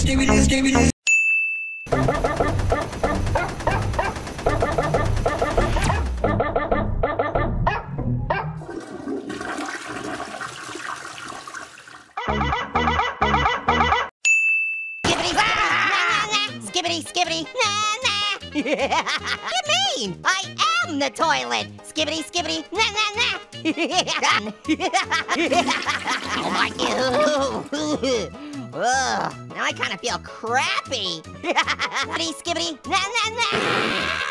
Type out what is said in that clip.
Skibidi. Skibidi, na, na. You mean? I am the toilet. Skibidi, skibidi, na, na, na. Oh my God. Now I kind of feel crappy. Skibidi, skibidi, na, na, na.